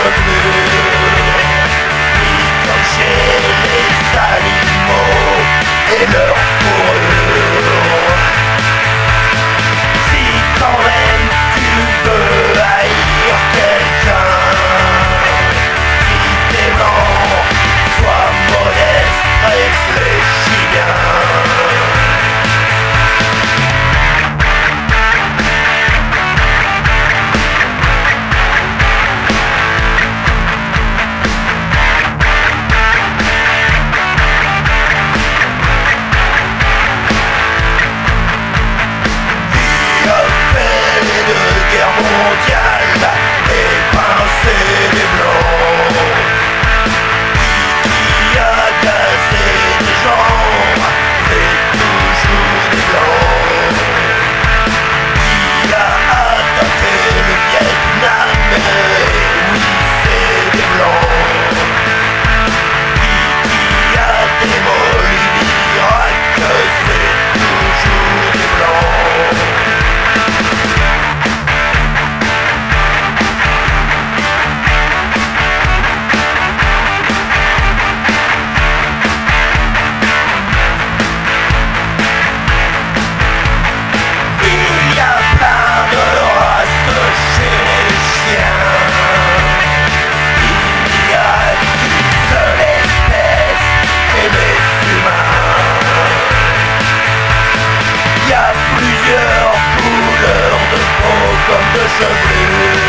Plusieurs couleurs de peau comme de cheveux.